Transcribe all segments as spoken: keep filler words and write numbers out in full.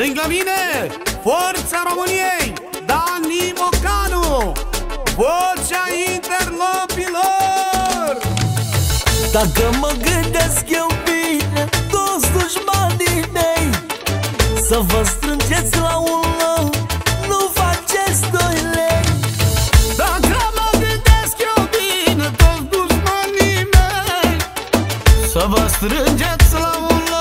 Lângă mine, Forța României, Dani Mocanu, vocea interlopilor. Dacă mă gândesc eu bine, toți dușmanii mei, să vă strângeți la un loc, nu faceți doi lei. Dacă mă gândesc eu bine, toți dușmanii mei, să vă strângeți la un loc.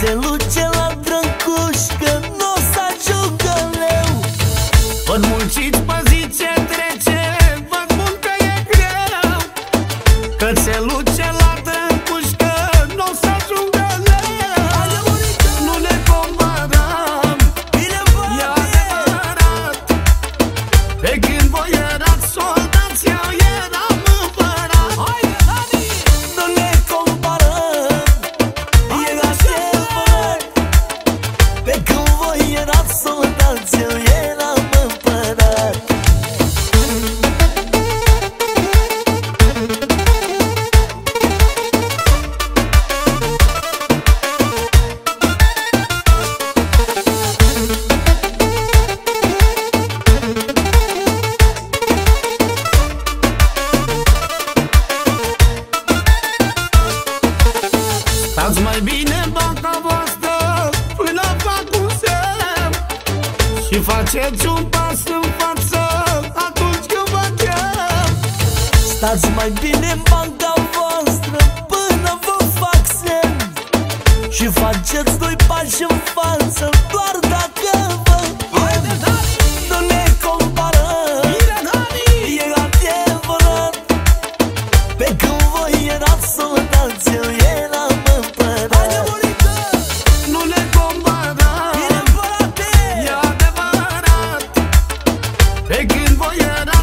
Se luce la drăguș, că n-o să ajungă leu. Vă mulțiți pe zi ce trece, vă spun că e greu, că se luce la drăguș, că n-o să ajungă leu. Nu ne comparăm, e adevărat, pe când voi erați soldați, eu eram împărat. Stați mai bine în banca voastră până fac un semn și faceți un pas în față atunci când vă chem. Stați mai bine în banca voastră până vă fac semn și faceți doi pași în față doar dacă vă chem. Nu ne comparăm, e adevărat, pe când voi erați soldați, eu eram pe când voi era